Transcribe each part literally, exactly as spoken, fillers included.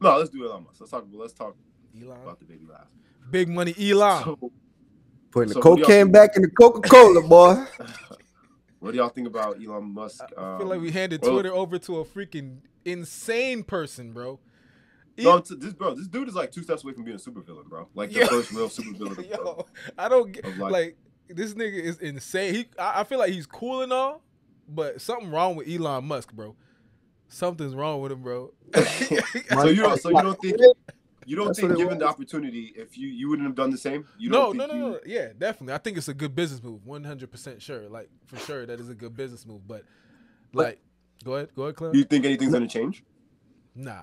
No, let's do Elon Musk. Let's talk. Let's talk Elon about the baby lives. Big money, Elon. So, Putting so the coke can back in the Coca-Cola, boy. What do y'all think about Elon Musk? Um, I feel like we handed well, Twitter over to a freaking insane person, bro. No, this bro, this dude is like two steps away from being a supervillain, bro. Like the yo, first real supervillain. Yo, bro. I don't get like, like this nigga is insane. He, I, I feel like he's cool and all, but something wrong with Elon Musk, bro. Something's wrong with him, bro. so you don't, so you don't think you don't That's think given the opportunity, if you you wouldn't have done the same? You don't no, think no, no, no, yeah, definitely. I think it's a good business move, one hundred percent sure. Like for sure, that is a good business move. But like, but, go ahead, go ahead, Claire. Do you think anything's gonna change? Nah.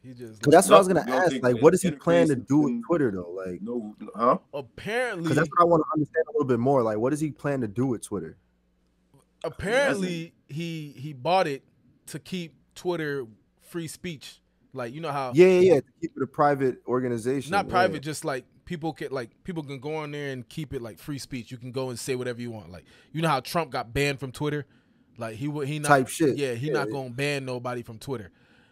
He just that's what I was gonna ask. Like, what does he plan to do with Twitter though? Like, no, huh? Apparently, that's what I want to understand a little bit more. Like, what does he plan to do with Twitter? Apparently, he he bought it to keep Twitter free speech. Like, you know how? Yeah, yeah, yeah. To keep it a private organization. Not private, yeah. just like people can like people can go on there and keep it like free speech. You can go and say whatever you want. Like, you know how Trump got banned from Twitter? Like he would he not type shit. Yeah, he yeah, not yeah. gonna ban nobody from Twitter.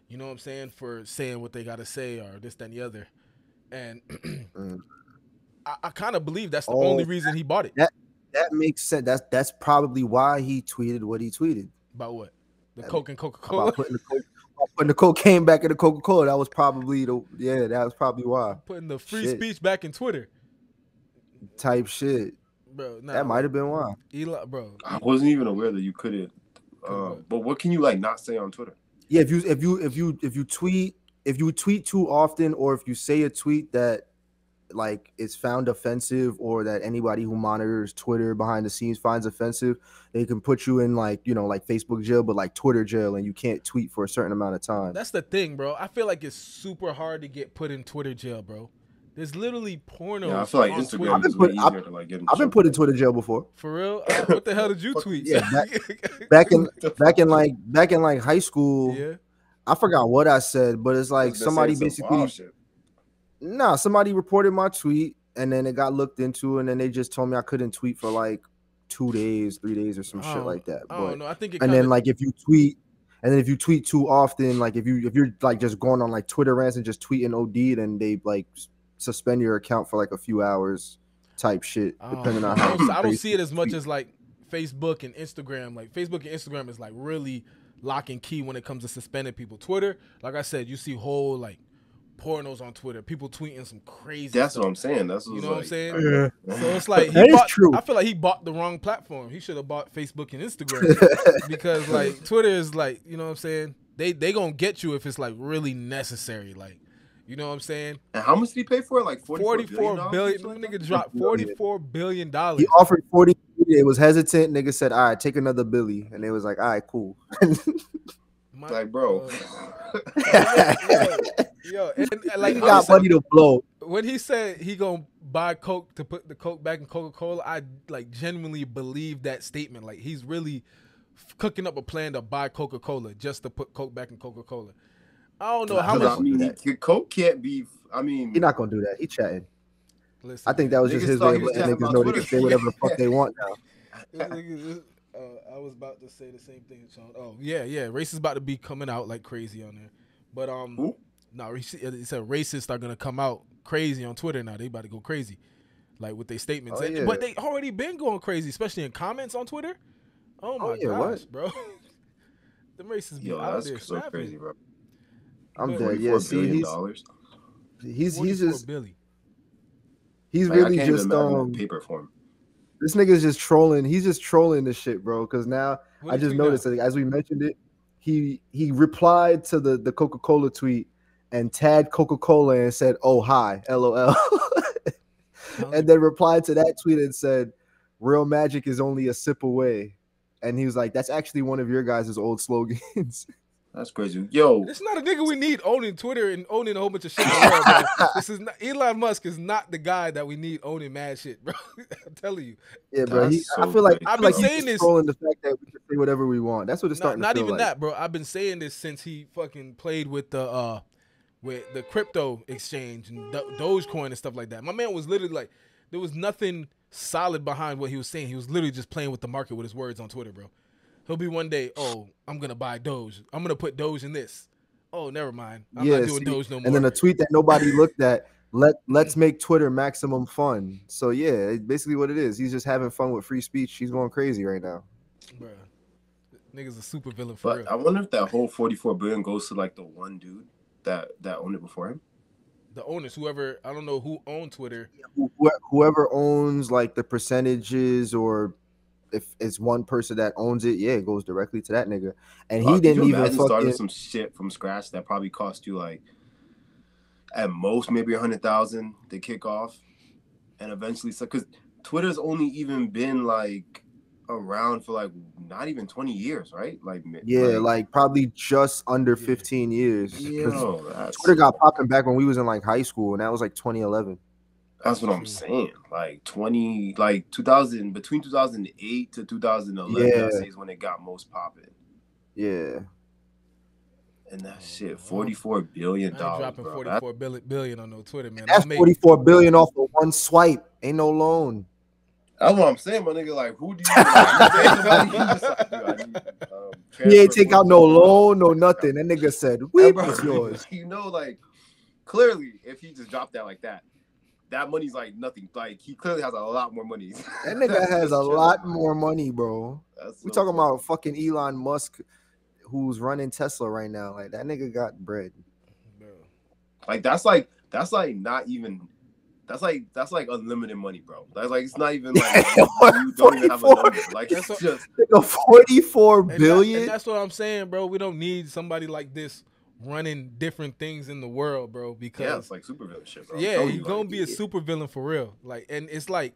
You know what I'm saying? For saying what they got to say or this, that, and the other. And mm. I, I kind of believe that's the oh, only reason that, he bought it. That that makes sense. That's, that's probably why he tweeted what he tweeted. About what? The that, Coke and Coca-Cola? About putting the, Coke, about putting the cocaine back in the Coca-Cola. That was probably the, yeah, that was probably why. Putting the free shit. speech back in Twitter. Type shit. Bro, nah, that might have been why. Elon, bro. I wasn't even aware that you couldn't. Uh, but what can you like not say on Twitter? Yeah, if you if you if you if you tweet if you tweet too often, or if you say a tweet that like is found offensive, or that anybody who monitors Twitter behind the scenes finds offensive, they can put you in like you know like Facebook jail, but like Twitter jail, and you can't tweet for a certain amount of time. That's the thing, bro. I feel like it's super hard to get put in Twitter jail, bro. There's literally porno. Yeah, I feel like Instagram. I've been, put, I've, to, like, I've been put in Twitter jail before. For real? Uh, what the hell did you tweet? Yeah, back, back in back in like back in like high school. Yeah. I forgot what I said, but it's like somebody basically. Some nah, somebody reported my tweet, and then it got looked into, and then they just told me I couldn't tweet for like two days, three days, or some shit like that. I but, don't know. I think. It and kinda... then like if you tweet. And then if you tweet too often, like if you if you're like just going on like Twitter rants and just tweeting O D, then they like. Suspend your account for like a few hours type shit depending oh, on how I don't, I don't see it as much as like Facebook and Instagram. Like Facebook and Instagram is like really lock and key when it comes to suspending people. Twitter, like I said, you see whole like pornos on Twitter, people tweeting some crazy that's stuff. What I'm saying, that's what you know like, what I'm saying yeah. So it's like he bought, true. I feel like he bought the wrong platform. He should have bought Facebook and Instagram because like Twitter is like you know what I'm saying they they gonna get you if it's like really necessary like you know what I'm saying? And how much did he pay for it? Like forty-four billion dollars? Nigga dropped forty-four billion dollars. He offered forty. It was hesitant. Nigga said, all right, take another Billy. And they was like, all right, cool. My, like, bro. Uh, yo, yo, and, and like, he got money to blow. When he said he going to buy Coke to put the Coke back in Coca-Cola, I like genuinely believe that statement. Like, he's really cooking up a plan to buy Coca-Cola just to put Coke back in Coca-Cola. I don't know how much. I mean, he, Coke can't be. I mean, he's not gonna do that. He chatting. Listen, I think that was just his way of letting niggas know they can say whatever the fuck they want now. uh, I was about to say the same thing, Sean. Oh yeah, yeah. Racists about to be coming out like crazy on there, but um, Who? no, he said racists are gonna come out crazy on Twitter now. They about to go crazy, like with their statements. Oh, and, yeah. But they already been going crazy, especially in comments on Twitter. Oh my oh, yeah, gosh, what? bro. The racists be Yo, out that's there so snapping. crazy, bro. I'm dead. Yeah, see, he's he's, he's just Billy. He's like, really just um paper form. This nigga's just trolling. He's just trolling this shit, bro. Because now what I just noticed that, as we mentioned it, he he replied to the the Coca-Cola tweet and tagged Coca-Cola and said, "Oh hi, LOL," and then replied to that tweet and said, "Real magic is only a sip away," and he was like, "That's actually one of your guys' old slogans." That's crazy. Yo. It's not a nigga we need owning Twitter and owning a whole bunch of shit in the world, bro. This is not, Elon Musk is not the guy that we need owning mad shit, bro. I'm telling you. Yeah, bro. He, so I feel like I've been like saying this trolling the fact that we can say whatever we want. That's what it's starting not, to not feel even like. that, bro. I've been saying this since he fucking played with the uh with the crypto exchange and Dogecoin and stuff like that. My man was literally like there was nothing solid behind what he was saying. He was literally just playing with the market with his words on Twitter, bro. He'll be one day, oh, I'm going to buy Doge. I'm going to put Doge in this. oh, never mind. I'm yeah, not doing see, Doge no more. And then a tweet that nobody looked at. Let let's make Twitter maximum fun. So yeah, it's basically what it is. He's just having fun with free speech. He's going crazy right now. Bruh. Nigga's a super villain for but real. I wonder if that whole forty-four billion goes to like the one dude that that owned it before him. The owners, whoever, I don't know who owned Twitter. Yeah, whoever owns like the percentages, or if it's one person that owns it, yeah, it goes directly to that nigga. And he uh, didn't you even started some shit from scratch that probably cost you like at most maybe a hundred thousand to kick off, and eventually, so because Twitter's only even been like around for like not even twenty years, right? Like yeah, like, like probably just under yeah. fifteen years. Yeah, oh, Twitter got popping back when we was in like high school, and that was like twenty eleven. That's what I'm saying. Like twenty, like two thousand, between two thousand eight to two thousand eleven, yeah. I'd say is when it got most popping. Yeah. And that shit, forty-four billion dollars. I'm dropping bro. forty-four billion on no Twitter, man. That's forty-four billion off of one swipe. Ain't no loan. That's what I'm saying, my nigga. Like, who do you? He ain't take out no loan, no nothing. That nigga said, "Weep is yours." You know, like clearly, if he just dropped that like that, that money's like nothing. Like he clearly has a lot more money. That nigga has a lot more money, bro. We talking about fucking Elon Musk, who's running Tesla right now. Like that nigga got bread. Like that's like that's like not even. That's like that's like unlimited money, bro. That's like it's not even like you don't even have a number. Like it's what, just like forty-four and billion. That, and that's what I'm saying, bro. We don't need somebody like this running different things in the world, bro. Because yeah, it's like supervillain shit, bro. Yeah, he's gonna like, be yeah. a supervillain for real. Like, and it's like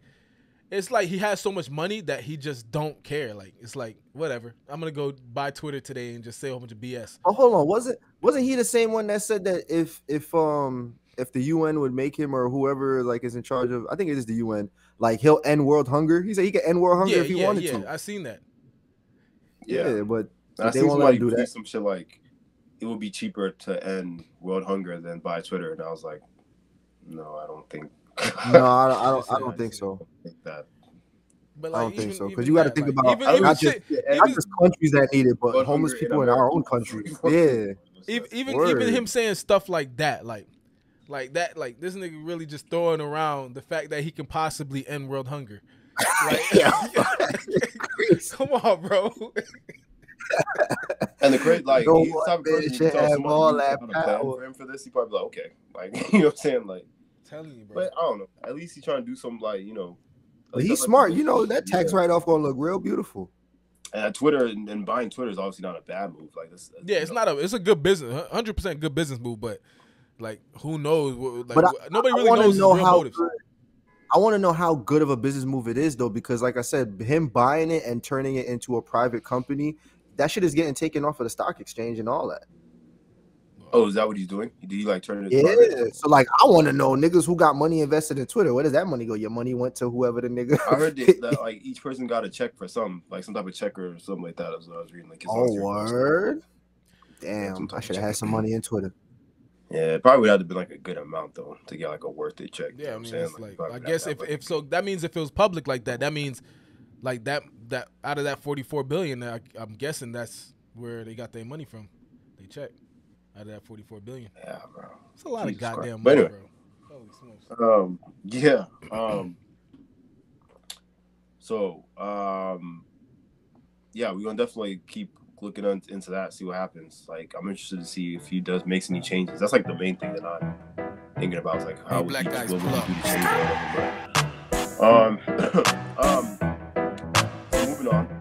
it's like he has so much money that he just don't care. Like it's like whatever. I'm gonna go buy Twitter today and just say a whole bunch of B S. Oh, hold on. Wasn't wasn't he the same one that said that if if um. if the U N would make him, or whoever like is in charge of, I think it is the U N, like he'll end world hunger. He said he could end world hunger yeah, if he yeah, wanted yeah. to. I seen that. Yeah, yeah but I they won't let him do that. Some shit like it would be cheaper to end world hunger than buy Twitter, and I was like, no, I don't think. no, I don't. I don't, I don't think so. I think that. But like, I don't even, think so because you got to think like, about even, not, even just, shit, yeah, not even, just countries that need it, but homeless people in our own country. Yeah. Even Word. even him saying stuff like that, like. Like that, like this nigga really just throwing around the fact that he can possibly end world hunger. Like, come on, bro. And the great, like, no he's the type of person you tell someone all that plan for him for this, he probably like, okay, like, you know what I'm saying, like, telling you, bro. But I don't know. At least he's trying to do something, like, you know. But he's smart, like, you know. That tax yeah. write-off gonna look real beautiful. And Twitter and, and buying Twitter is obviously not a bad move. Like this, yeah, it's know. not a. It's a good business, one hundred percent good business move, but. Like who knows? Like, but I, nobody really I knows know his real motives. Good, I want to know how good of a business move it is, though, because like I said, him buying it and turning it into a private company, that shit is getting taken off of the stock exchange and all that. Oh, is that what he's doing? Did he like turn it? Into yeah. Private? So like, I want to know niggas who got money invested in Twitter. Where does that money go? Your money went to whoever the nigga. I heard that, that like each person got a check for some, like some type of check or something like that. That's what I was reading. Like, his oh word! Damn, I should have had some money in Twitter. Yeah, it probably would have to be like a good amount though to get like a worth it check. Yeah, I mean, it's like, like I guess if, if so, that means if it was public like that, that means like that that out of that forty-four billion, I, I'm guessing that's where they got their money from. They check out of that forty-four billion. Yeah, bro, it's a lot Jesus of goddamn Christ. money, anyway, bro. Holy smokes. Um, yeah. Um. so, um, yeah, we're gonna definitely keep looking on, into that, see what happens. Like, I'm interested to see if he does makes any changes. That's like the main thing that I'm thinking about. Is like, how hey, would he do the change? Um, um, moving on.